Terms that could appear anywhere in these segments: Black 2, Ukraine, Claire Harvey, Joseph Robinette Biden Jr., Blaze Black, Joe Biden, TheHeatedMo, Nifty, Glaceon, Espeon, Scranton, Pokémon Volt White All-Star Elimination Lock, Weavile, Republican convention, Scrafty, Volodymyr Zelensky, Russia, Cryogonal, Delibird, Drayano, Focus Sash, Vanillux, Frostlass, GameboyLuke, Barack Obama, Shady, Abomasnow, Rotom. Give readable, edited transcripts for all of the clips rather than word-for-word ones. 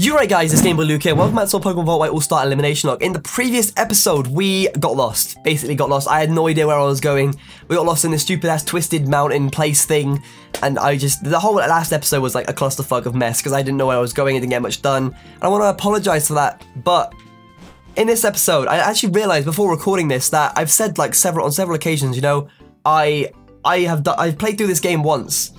You're right, guys, it's GameboyLuke here. Welcome back to Pokémon Volt White All-Star Elimination Lock. In the previous episode, we got lost. Basically got lost. I had no idea where I was going. We got lost in this stupid-ass twisted mountain place thing. And the whole last episode was like a clusterfuck of mess because I didn't know where I was going and didn't get much done. And I want to apologize for that, but in this episode, I actually realized before recording this that I've said like on several occasions, you know, I've played through this game once.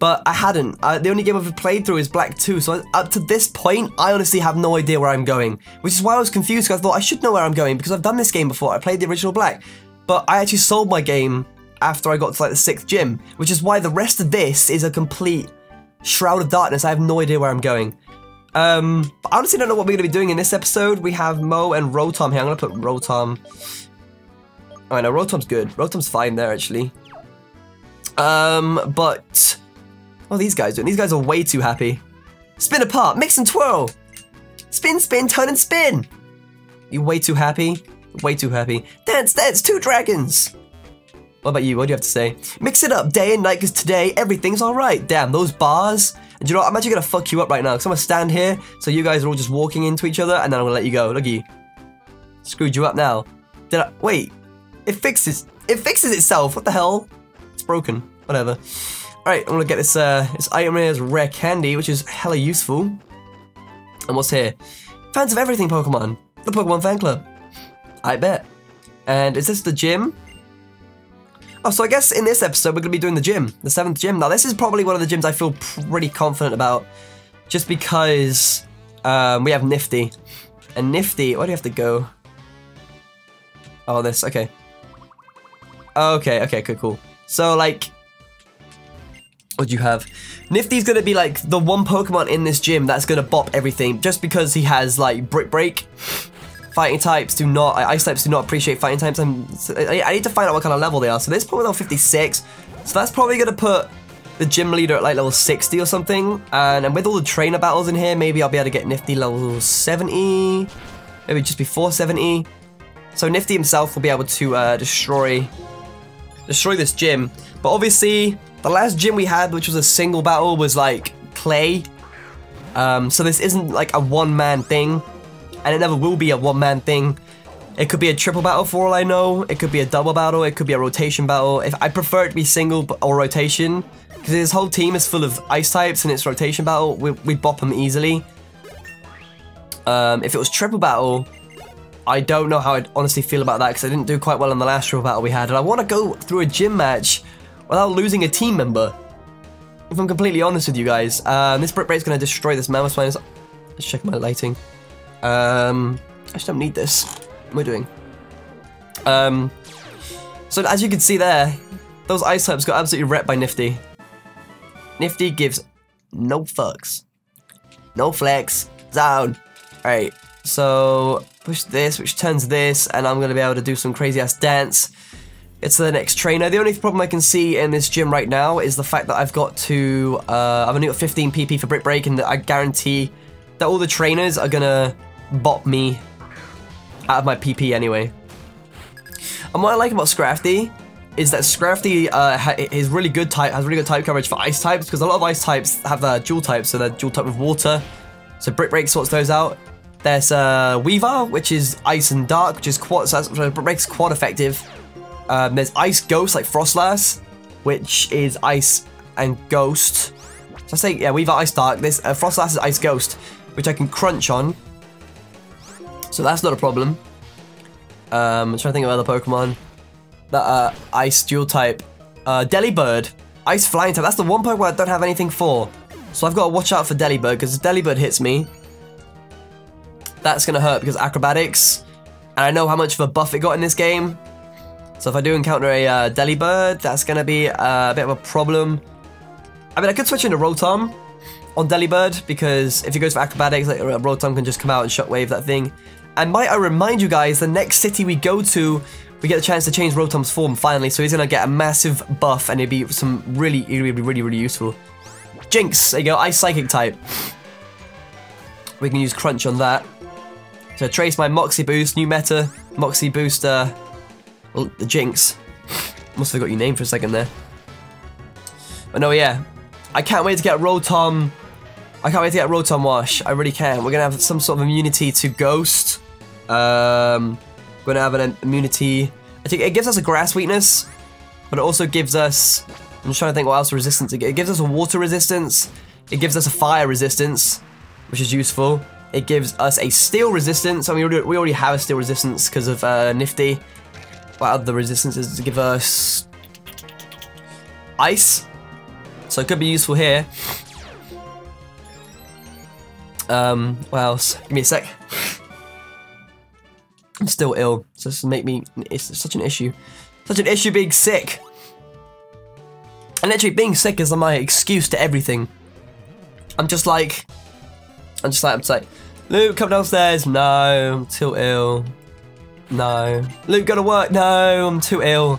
But I hadn't. The only game I've played through is Black 2, so up to this point, I honestly have no idea where I'm going. Which is why I was confused, because I thought I should know where I'm going, because I've done this game before, I played the original Black. But I actually sold my game after I got to like the 6th gym, which is why the rest of this is a complete shroud of darkness. I have no idea where I'm going. But I honestly don't know what we're going to be doing in this episode. We have Mo and Rotom here. I'm going to put Rotom. I know, Rotom's good. Rotom's fine there, actually. But what are these guys doing? These guys are way too happy. Spin apart, mix and twirl. Spin, spin, turn and spin. You way too happy? Way too happy. Dance, dance, two dragons. What about you? What do you have to say? Mix it up day and night, because today everything's alright. Damn, those bars. And you know what? I'm actually going to fuck you up right now, because I'm going to stand here, so you guys are all just walking into each other, and then I'm going to let you go. Look at you. Screwed you up now. Did I? Wait. It fixes itself. What the hell? It's broken. Whatever. Alright, I'm gonna get this this item here is rare candy, which is hella useful. And what's here? Fans of everything Pokemon. The Pokemon fan club. I bet. And is this the gym? Oh, so I guess in this episode we're gonna be doing the gym. The 7th gym. Now this is probably one of the gyms I feel pretty confident about. Just because we have Nifty. And Nifty, where do you have to go? Oh, this, okay. Okay, cool. So like, what do you have? Nifty's gonna be like the one Pokemon in this gym that's gonna bop everything, just because he has like Brick Break. Fighting types do not, Ice types do not appreciate fighting types. I need to find out what kind of level they are. So this Pokemon level 56, so that's probably gonna put the gym leader at like level 60 or something. And with all the trainer battles in here, maybe I'll be able to get Nifty level 70, maybe just before 70. So Nifty himself will be able to destroy this gym. But obviously, the last gym we had, which was a single battle, was like clay. So this isn't like a one-man thing, and it never will be a one-man thing. It could be a triple battle for all I know. It could be a double battle. It could be a rotation battle. If I prefer it to be single or rotation, because this whole team is full of ice types, and it's rotation battle. We bop them easily. If it was triple battle, I don't know how I'd honestly feel about that, because I didn't do quite well in the last triple battle we had, and I want to go through a gym match without losing a team member, if I'm completely honest with you guys. This Brick Break is going to destroy this Mammoth Spine. Let's check my lighting. I just don't need this. What am I doing? So as you can see there, those ice types got absolutely wrecked by Nifty. Nifty gives no fucks. No flex. Down. Alright, so push this, which turns this, and I'm going to be able to do some crazy ass dance. It's the next trainer. The only problem I can see in this gym right now is the fact that I've got to, I've only got 15 PP for Brick Break, and I guarantee that all the trainers are gonna bop me out of my PP anyway. And what I like about Scrafty is that Scrafty is really good type, has really good type coverage for ice types, because a lot of ice types have dual types, so they're dual type with water. So Brick Break sorts those out. There's Weavile, which is ice and dark, which is quad, so Brick Break's quad effective. There's Ice Ghost, like Frostlass, which is Ice and Ghost. So I say, yeah, we've got Ice Dark. This Frostlass is Ice Ghost, which I can crunch on. So that's not a problem. I'm trying to think of other Pokemon that are Ice Dual type. Delibird, Ice Flying type. That's the one Pokemon I don't have anything for. So I've got to watch out for Delibird, because if Delibird hits me, that's going to hurt, because Acrobatics. And I know how much of a buff it got in this game. So if I do encounter a Delibird, that's going to be a bit of a problem. I mean, I could switch into Rotom on Delibird, because if he goes for Acrobatics, like, Rotom can just come out and shockwave that thing. And might I remind you guys, the next city we go to, we get the chance to change Rotom's form finally. So he's going to get a massive buff, and it'd be really useful. Jinx, there you go, Ice Psychic type. We can use Crunch on that. So I trace my Moxie Boost, new meta, Moxie Boost, well, the Jinx. Must have got your name for a second there. But no, yeah. I can't wait to get Rotom I can't wait to get Rotom Wash. I really can. We're going to have some sort of immunity to Ghost. We're going to have an immunity. I think it gives us a Grass weakness, but it also gives us... I'm just trying to think what else resistance it gives us. A Water resistance. It gives us a Fire resistance, which is useful. It gives us a Steel resistance. I mean, we already have a Steel resistance because of Nifty. What other resistances does it give us? Ice. So it could be useful here. What else? Give me a sec. I'm still ill. So this make me... It's such an issue. Such an issue being sick. And literally being sick is my excuse to everything. I'm just like, Luke, come downstairs. No, I'm too ill. No. Luke, go to work. No, I'm too ill.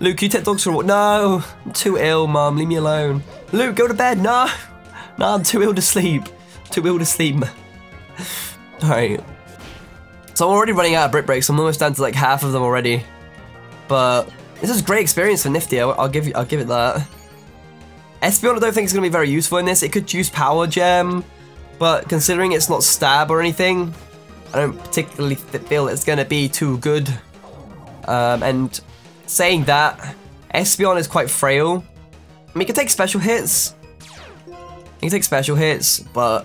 Luke, can you take dogs for a walk? No, I'm too ill, Mum. Leave me alone. Luke, go to bed. No. No, I'm too ill to sleep. Too ill to sleep. Alright. So I'm already running out of Brick Breaks. I'm almost down to like half of them already. But this is a great experience for Nifty. I'll give it that. Espeon, I don't think it's going to be very useful in this. It could use Power Gem, but considering it's not Stab or anything, I don't particularly feel it's going to be too good. And saying that, Espeon is quite frail. I mean, it can take special hits. It can take special hits, but...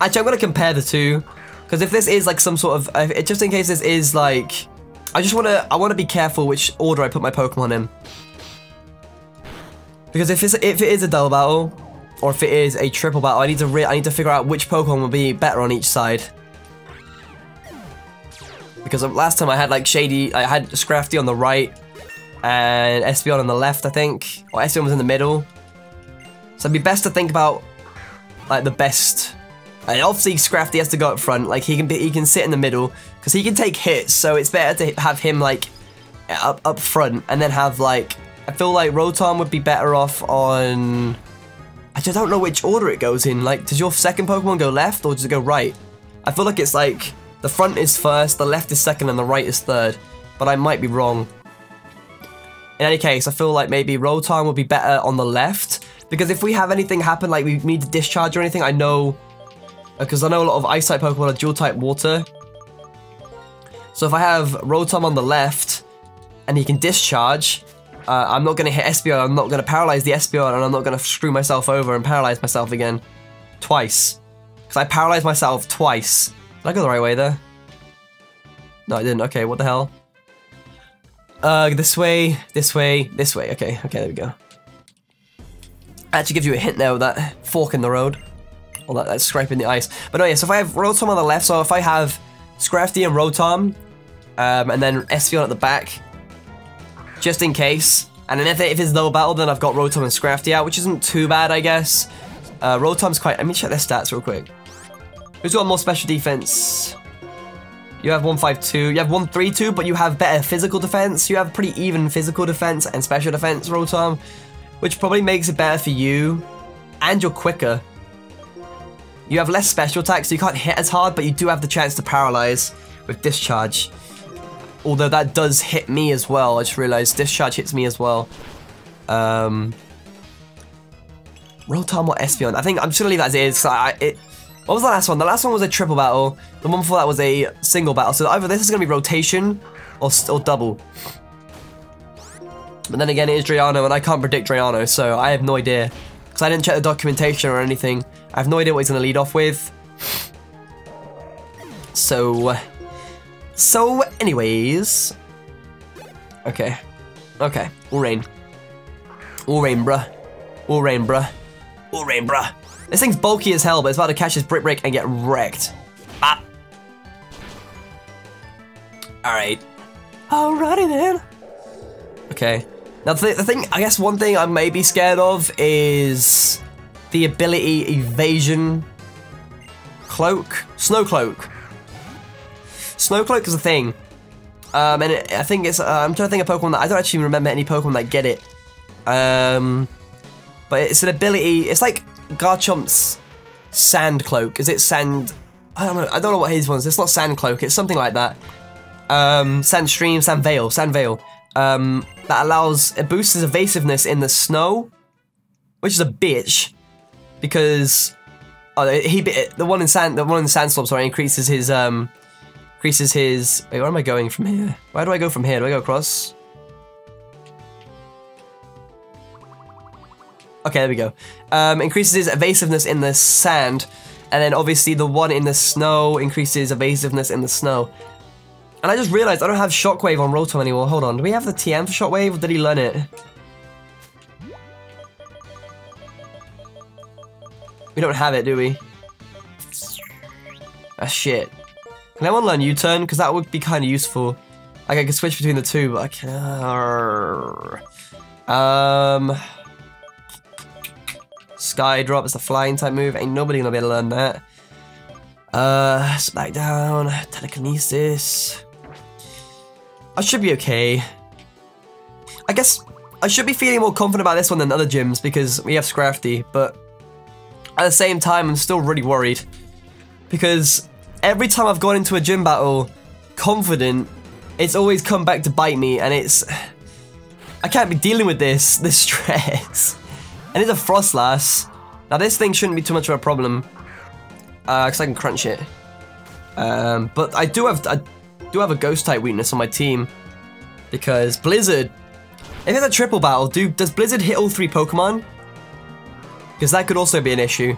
Actually, I'm going to compare the two, because if this is like some sort of... Just in case this is like... I want to be careful which order I put my Pokemon in. Because if it is a double battle, or if it is a triple battle, I need to figure out which Pokemon will be better on each side. Because last time I had like Shady, I had Scrafty on the right, and Espeon on the left, I think. Or Espeon was in the middle. So it'd be best to think about like the best. And obviously Scrafty has to go up front. Like he can sit in the middle because he can take hits. So it's better to have him like up front, and then have like. I feel like Rotom would be better off on... I just don't know which order it goes in. Like, does your second Pokemon go left or does it go right? I feel like it's like the front is first, the left is second, and the right is third. But I might be wrong. In any case, I feel like maybe Rotom would be better on the left. Because if we have anything happen, like we need to discharge or anything, I know... Because I know a lot of Ice-type Pokemon are dual-type water. So if I have Rotom on the left, and he can discharge... I'm not going to hit Espeon, I'm not going to paralyze the Espeon, and I'm not going to screw myself over and paralyze myself again. Twice. Because I paralyzed myself twice. Did I go the right way there? No, I didn't. Okay, what the hell? This way, this way, this way. Okay, there we go. Actually gives you a hint there with that fork in the road. Or that scrape in the ice. But no, yeah, so if I have Rotom on the left, so if I have Scrafty and Rotom, and then Espeon at the back... Just in case. And then if it's double battle, then I've got Rotom and Scrafty out, which isn't too bad, I guess. Rotom's quite... Let me check their stats real quick. Who's got more special defense? You have 152. You have 132, but you have better physical defense. You have pretty even physical defense and special defense, Rotom, which probably makes it better for you. And you're quicker. You have less special attacks, so you can't hit as hard, but you do have the chance to paralyze with Discharge. Although that does hit me as well. I just realized Discharge hits me as well. Rotom or Espeon? I think I'm just going to leave that as it is. What was the last one? The last one was a triple battle. The one before that was a single battle. So either this is going to be rotation or double. But then again, it is Drayano, and I can't predict Drayano, so I have no idea. Because I didn't check the documentation or anything. I have no idea what he's going to lead off with. So, anyways... Okay. All rain, bruh. This thing's bulky as hell, but it's about to catch his Brick Break and get wrecked. Bop! Alright. Alrighty then. Okay. Now, the thing... I guess one thing I may be scared of is... the ability Evasion... Cloak? Snow Cloak. Snow Cloak is a thing, I think it's, I'm trying to think of Pokemon that, I don't actually remember any Pokemon that get it, but it's an ability, it's like Garchomp's Sand Cloak, is it Sand, I don't know what his one's, it's not Sand Cloak, it's something like that, Sand Stream, Sand Veil, that allows, it boosts his evasiveness in the snow, which is a bitch, because the one in sandstorm, sorry, increases his wait, where am I going from here? Where do I go from here? Do I go across? Okay, there we go. Increases his evasiveness in the sand, and then obviously the one in the snow increases evasiveness in the snow. And I just realized I don't have Shockwave on Rotom anymore. Hold on, do we have the TM for Shockwave, or did he learn it? We don't have it, do we? Ah, shit. Can I want to learn U-turn? Because that would be kind of useful. Like, I could switch between the two, but I can't. Sky Drop is the flying type move. Ain't nobody gonna be able to learn that. Smackdown, telekinesis. I should be okay. I guess I should be feeling more confident about this one than other gyms because we have Scrafty, but at the same time I'm still really worried. Because every time I've gone into a gym battle confident, it's always come back to bite me, and it's... I can't be dealing with this stress. And it's a Frostlass. Now this thing shouldn't be too much of a problem, because I can crunch it. But I do have a Ghost type weakness on my team, because Blizzard. If it's a triple battle, does Blizzard hit all three Pokemon? Because that could also be an issue.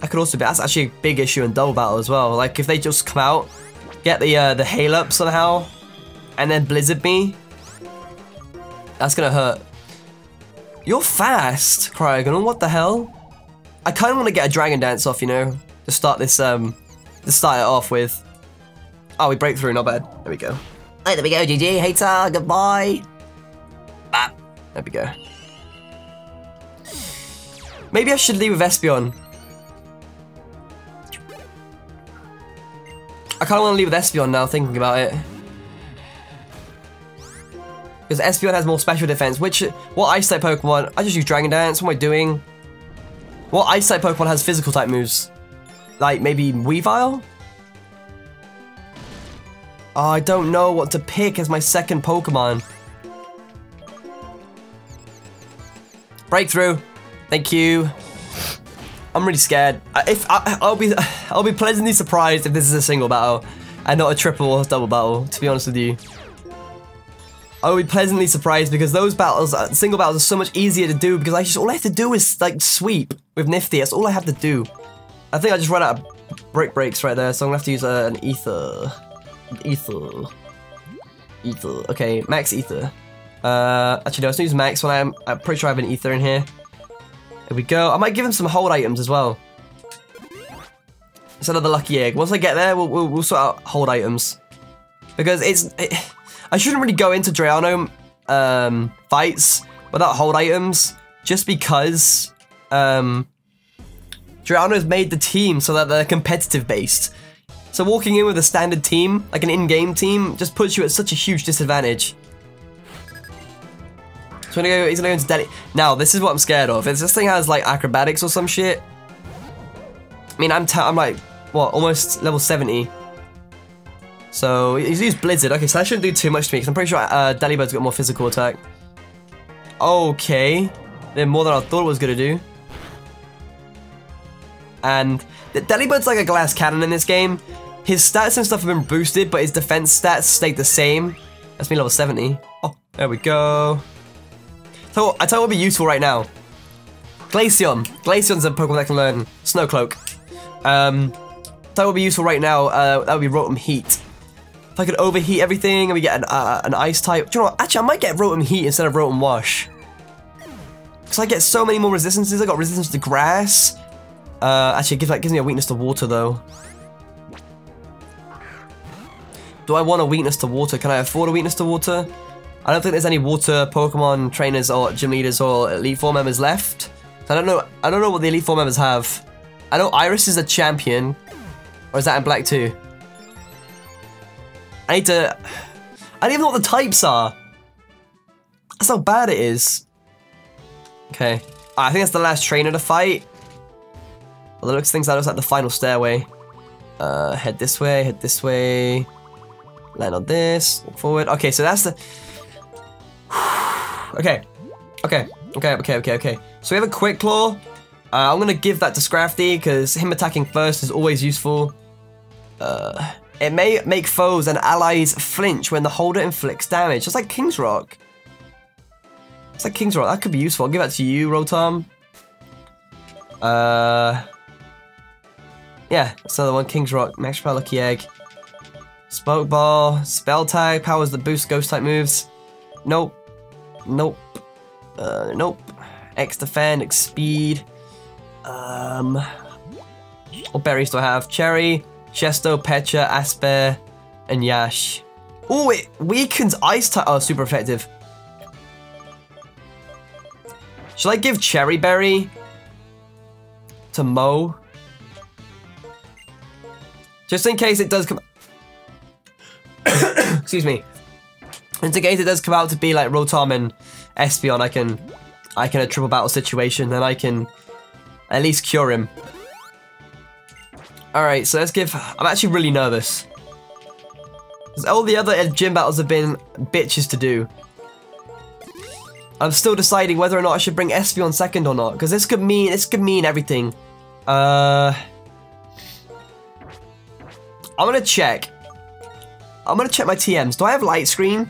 That could also be. That's actually a big issue in double battle as well. Like if they just come out, get the hail up somehow, and then Blizzard me. That's gonna hurt. You're fast, Cryogonal, what the hell? I kinda wanna get a Dragon Dance off, you know? To start this, to start it off with. Oh, we break through, not bad. There we go. Hey, there we go, GG, hater, goodbye. Bap. There we go. Maybe I should leave with Espeon. I kinda wanna leave with Espeon now, thinking about it. Because Espeon has more special defense, which, what Ice-type Pokemon, I just use Dragon Dance, what am I doing? What Ice-type Pokemon has physical-type moves? Like, maybe Weavile? Oh, I don't know what to pick as my second Pokemon. Breakthrough. Thank you. I'm really scared. I'll be pleasantly surprised if this is a single battle, and not a triple or double battle, to be honest with you. I would be pleasantly surprised because those battles, single battles, are so much easier to do because all I have to do is like sweep with Nifty. That's all I have to do. I think I just ran out of breaks right there, so I'm gonna have to use an ether. Okay, max ether. Actually, no, let's use max when I'm pretty sure I have an ether in here. There we go. I might give him some hold items as well. It's another lucky egg. Once I get there, we'll sort out hold items because I shouldn't really go into Drayano fights without hold items, just because Drayano's made the team so that they're competitive based. So walking in with a standard team, like an in-game team, just puts you at such a huge disadvantage. So he's gonna go into Delibird. Now this is what I'm scared of. If this thing has like acrobatics or some shit, I mean I'm like what, almost level 70. So, he's used Blizzard. Okay, so that shouldn't do too much to me, because I'm pretty sure Delibird's got more physical attack. Okay. Then more than I thought it was going to do. And Delibird's like a glass cannon in this game. His stats and stuff have been boosted, but his defense stats stayed the same. That's me level 70. Oh, there we go. So, I tell you what would be useful right now. Glaceon. Glaceon's a Pokemon that can learn Snow Cloak. That would be useful right now. That would be Rotom Heat. If I could overheat everything and we get an ice type. Do you know what? Actually, I might get Rotom Heat instead of Rotom Wash. Because I get so many more resistances. I got resistance to grass. Actually, it gives me a weakness to water, though. Do I want a weakness to water? Can I afford a weakness to water? I don't think there's any water Pokemon trainers or gym leaders or Elite Four members left. So I don't know what the Elite Four members have. I know Iris is a champion. Or is that in Black 2? I don't even know what the types are. That's how bad it is. Okay. I think that's the last trainer to fight. Well, the looks of things, that looks like the final stairway. Head this way, head this way. Land on this, walk forward. Okay, so that's the... Okay. Okay. So we have a Quick Claw. I'm going to give that to Scrafty, because him attacking first is always useful. It may make foes and allies flinch when the holder inflicts damage. Just like King's Rock. It's like King's Rock. That could be useful. I'll give that to you, Rotom. Yeah, that's another one. King's Rock. Max Power Lucky Egg. Smoke Ball. Spell Tag. Powers that boost Ghost type moves. Nope. Nope. Nope. X Defend. X Speed. What berries do I have? Cherry, Chesto, Pecha, Asper, and Yash. Oh, it weakens Ice type. Oh, super effective. Should I give Cherry Berry to Mo? Just in case it does come. Excuse me. In case it does come out to be like Rotom and Espeon, I can a triple battle situation, then I can at least cure him. Alright, so let's give... I'm actually really nervous. Because all the other gym battles have been bitches to do. I'm still deciding whether or not I should bring Espeon second or not. Because this could mean everything. I'm going to check. I'm going to check my TMs. Do I have Light Screen?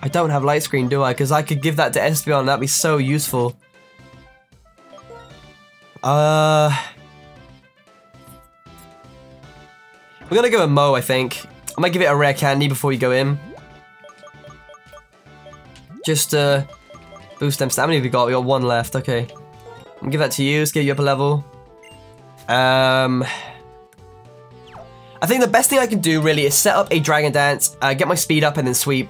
I don't have Light Screen, do I? Because I could give that to Espeon. That'd be so useful. We're gonna go with Mo, I think. I might give it a Rare Candy before you go in. Just boost them. How many have we got? We got one left. Okay, I'm gonna give that to you. Let's get you up a level. I think the best thing I can do really is set up a Dragon Dance, get my speed up, and then sweep.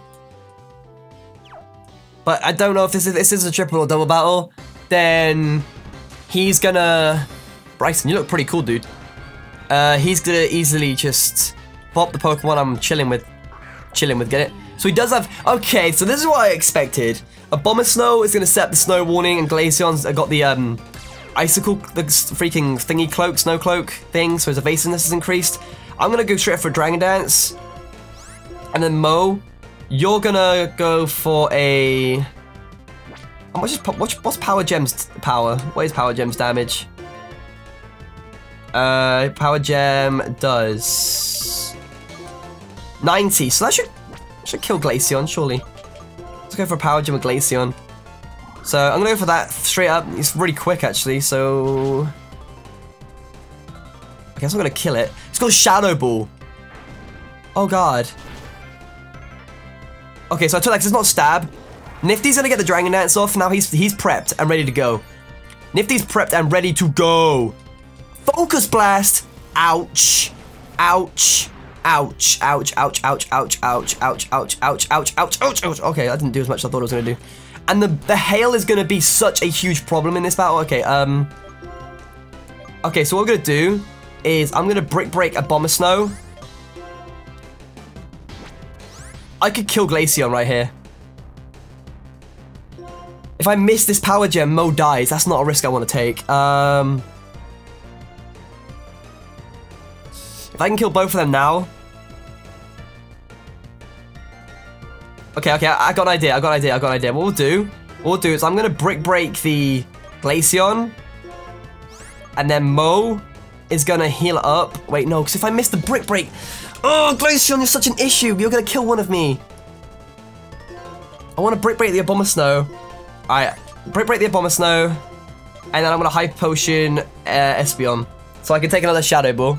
But I don't know if this is a triple or double battle. Then he's gonna... Bryson, you look pretty cool, dude. He's gonna easily just pop the Pokemon I'm chilling with, get it? So he does have... Okay, so this is what I expected. A Bomber Snow is gonna set the Snow Warning, and Glaceon's got the Icicle, the freaking thingy cloak, Snow Cloak thing, so his evasiveness is increased. I'm gonna go straight for a Dragon Dance. And then Mo, you're gonna go for a... What's Power Gem's power? What is Power Gem's damage? Power Gem does 90. So that should kill Glaceon, surely. Let's go for a Power Gem with Glaceon. So I'm gonna go for that straight up. It's really quick, actually. So I guess I'm gonna kill it. It's called Shadow Ball. Oh god. Okay, so I took that because it's not stab. Nifty's gonna get the Dragon Dance off. Now he's prepped and ready to go. Nifty's prepped and ready to go. Focus Blast. Ouch. Ouch. Ouch. Ouch. Ouch. Ouch. Ouch. Ouch. Ouch. Ouch. Ouch. Ouch. Ouch. Ouch. Ouch. Okay, I didn't do as much as I thought I was gonna do. And the hail is gonna be such a huge problem in this battle. Okay. Okay, so what I'm gonna do is I'm gonna Brick Break a Bomber Snow. I could kill Glaceon right here. If I miss this Power Gem, Mo dies. That's not a risk I want to take. If I can kill both of them now... Okay, I got an idea. What we'll do is I'm going to Brick Break the Glaceon. And then Mo is going to heal up. Wait, no, because if I miss the Brick Break... Oh, Glaceon, you're such an issue. You're going to kill one of me. I want to Brick Break the Abomasnow. Alright, break the Abomasnow, and then I'm gonna Hyper Potion Espeon, so I can take another Shadow Ball.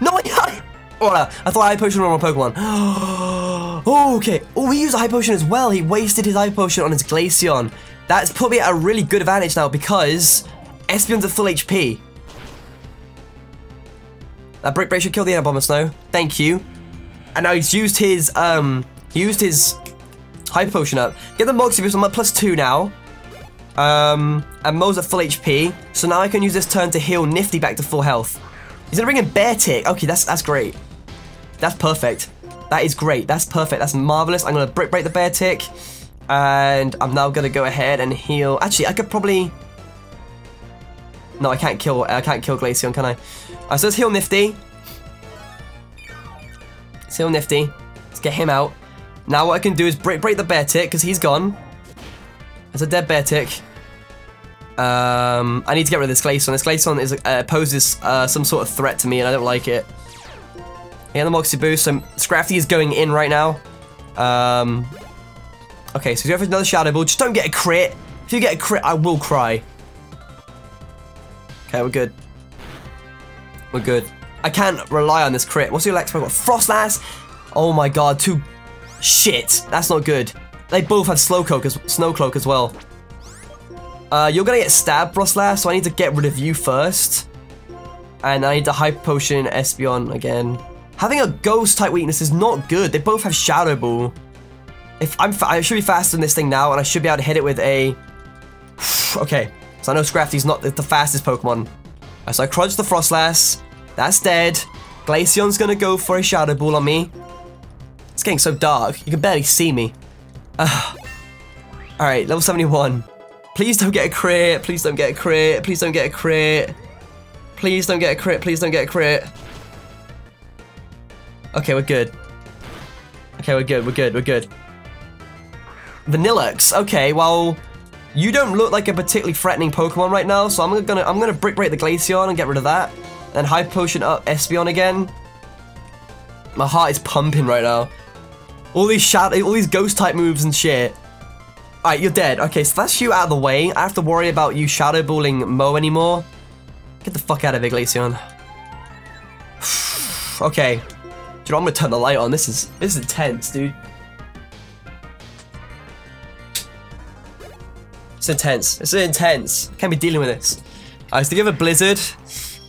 No, I thought I Hyper Potion on my Pokemon. Oh, okay. Oh, we used a Hyper Potion as well. He wasted his Hyper Potion on his Glaceon. That's put me at a really good advantage now because Espeon's at full HP. That Brick Break should kill the Abomasnow. Thank you. And now he's used his Hyper Potion up. Get the Moxie boost. I'm at +2 now. And Mo's at full HP. So now I can use this turn to heal Nifty back to full health. He's gonna bring in Bear Tick. Okay, that's great. That's perfect. That is great. That's perfect. That's marvelous. I'm gonna Brick Break the Bear Tick. And I'm now gonna go ahead and heal. Actually, I could probably... No, I can't kill Glaceon, can I? Alright, so let's heal Nifty. Let's get him out. Now what I can do is break the bear tick, because he's gone. That's a dead bear tick. I need to get rid of this Glaceon. This Glaceon is, poses some sort of threat to me, and I don't like it. Yeah, the Moxie boost. So Scrafty is going in right now. Okay, so he's going for another Shadow Ball. Just don't get a crit. If you get a crit, I will cry. Okay, we're good. We're good. I can't rely on this crit. What's your Lex Pokemon? Frostlass! Oh my god, two... Shit! That's not good. They both have Snowcloak as well. You're gonna get stabbed, Frostlass, so I need to get rid of you first. And I need to Hyper Potion Espeon again. Having a Ghost-type weakness is not good. They both have Shadow Ball. If I should be faster than this thing now, and I should be able to hit it with a... Okay, so I know Scrafty's not the fastest Pokemon. Right, so I crunch the Frostlass. That's dead. Glaceon's gonna go for a Shadow Ball on me. It's getting so dark. You can barely see me. Alright, level 71. Please don't get a crit. Please don't get a crit. Please don't get a crit. Please don't get a crit. Please don't get a crit. Okay, we're good. Okay, we're good. We're good. We're good. Vanillux. Okay, well... You don't look like a particularly threatening Pokemon right now, so I'm gonna brick break the Glaceon and get rid of that. And Hyper Potion up Espeon again. My heart is pumping right now. All these ghost type moves and shit. Alright, you're dead. Okay, so that's you out of the way. I have to worry about you Shadow Balling Mo anymore. Get the fuck out of here, Glaceon. Okay. Dude, I'm gonna turn the light on. This is intense, dude. It's intense. It's intense. I can't be dealing with this. Alright, so they give a blizzard.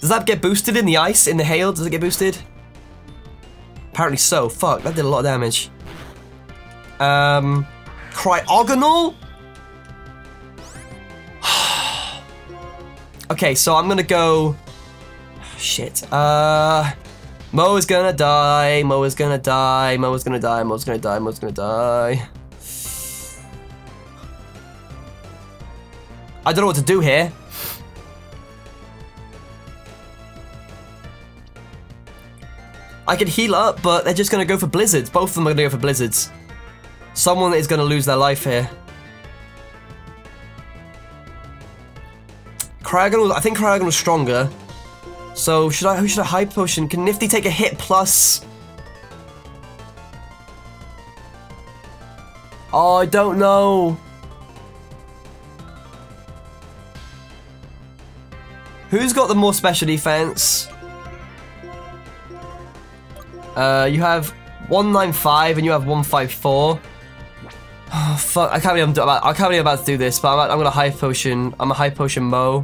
Does that get boosted in the ice? In the hail? Does it get boosted? Apparently so. Fuck, that did a lot of damage. Cryogonal? Okay, so I'm gonna go... Shit. Mo is gonna die. Mo is gonna die. Mo is gonna die. Mo is gonna die. Mo is gonna die. I don't know what to do here. I can heal up, but they're just going to go for blizzards. Both of them are going to go for blizzards. Someone is going to lose their life here. Cryogonal, I think Cryogonal is stronger. So who should I Hyper Potion? Can Nifty take a hit plus? Oh, I don't know. Who's got the more special defense? You have 195 and you have 154. Oh, fuck! I can't believe I'm about to do this, but I'm gonna Hyper Potion. I'm a Hyper Potion Mo.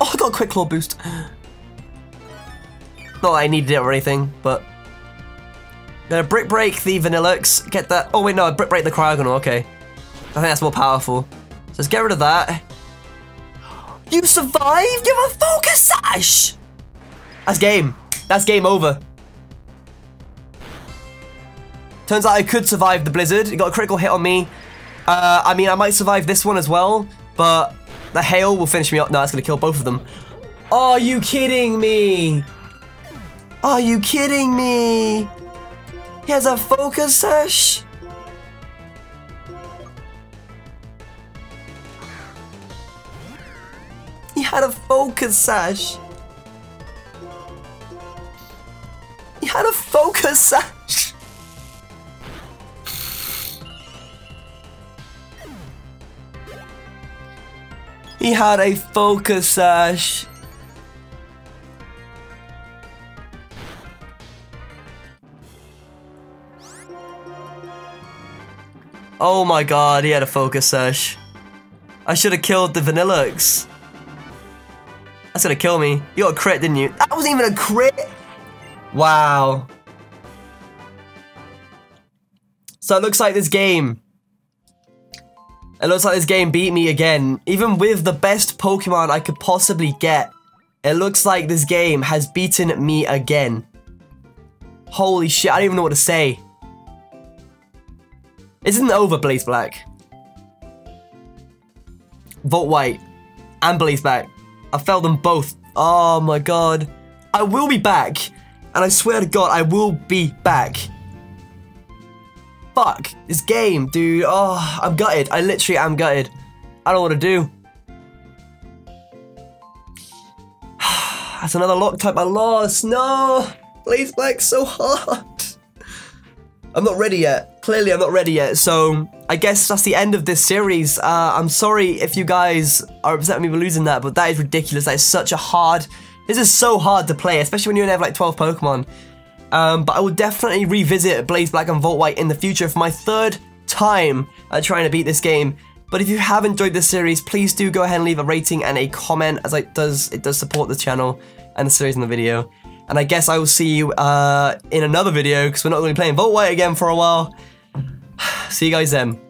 Oh, I got a Quick Claw boost. Not that I needed it or anything, but gonna Brick Break the Vanillux. Get that. Oh wait, no, I Brick Break the Cryogonal. Okay, I think that's more powerful. So let's get rid of that. You survived? You have a Focus Sash! That's game. That's game over. Turns out I could survive the blizzard. It got a critical hit on me. I mean, I might survive this one as well, but the hail will finish me up. No, it's gonna kill both of them. Are you kidding me? Are you kidding me? He has a Focus Sash? He had a Focus Sash. He had a Focus Sash. He had a Focus Sash. Oh my god, he had a Focus Sash. I should have killed the Vanillux. That's gonna kill me. You got a crit, didn't you? That wasn't even a crit! Wow. So it looks like this game... It looks like this game beat me again. Even with the best Pokemon I could possibly get, it looks like this game has beaten me again. Holy shit, I don't even know what to say. It isn't over, Blaze Black. Volt White and Blaze Black. I failed them both. Oh my god. I will be back And I swear to God, I will be back. Fuck. This game, dude. Oh, I'm gutted. I literally am gutted. I don't know what to do. That's another lock type I lost. No. Blaze Black's so hard. I'm not ready yet. Clearly, I'm not ready yet. So, I guess that's the end of this series. I'm sorry if you guys are upset with me for losing that, but that is ridiculous. That is such a hard... This is so hard to play, especially when you only have like 12 Pokemon. But I will definitely revisit Blaze Black and Volt White in the future for my third time trying to beat this game. But if you have enjoyed this series, please do go ahead and leave a rating and a comment, as it does support the channel and the series and the video. And I guess I will see you in another video, because we're not going to be playing Volt White again for a while. See you guys then.